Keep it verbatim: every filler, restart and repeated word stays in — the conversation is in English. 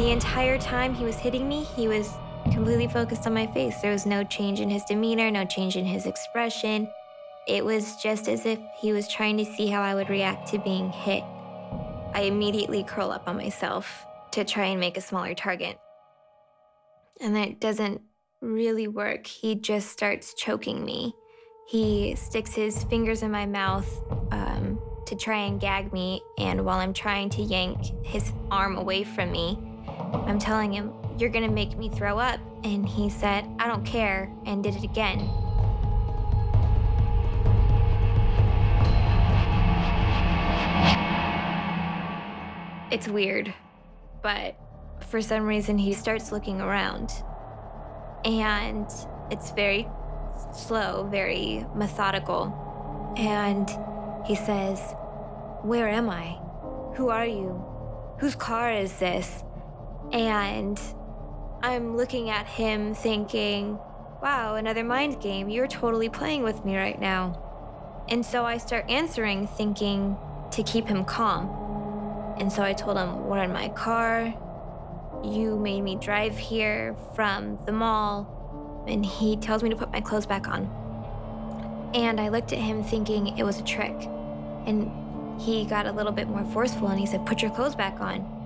The entire time he was hitting me, he was completely focused on my face. There was no change in his demeanor, no change in his expression. It was just as if he was trying to see how I would react to being hit. I immediately curl up on myself to try and make a smaller target. And that doesn't really work. He just starts choking me. He sticks his fingers in my mouth um, to try and gag me, and while I'm trying to yank his arm away from me, I'm telling him, "You're gonna make me throw up." And he said, "I don't care," and did it again. It's weird, but for some reason he starts looking around, and it's very slow, very methodical. And he says, "Where am I? Who are you? Whose car is this?" And I'm looking at him thinking, wow, another mind game. You're totally playing with me right now. And so I start answering, thinking to keep him calm. And so I told him, "We're in my car. You made me drive here from the mall." And he tells me to put my clothes back on. And I looked at him thinking it was a trick. And he got a little bit more forceful and he said, "Put your clothes back on."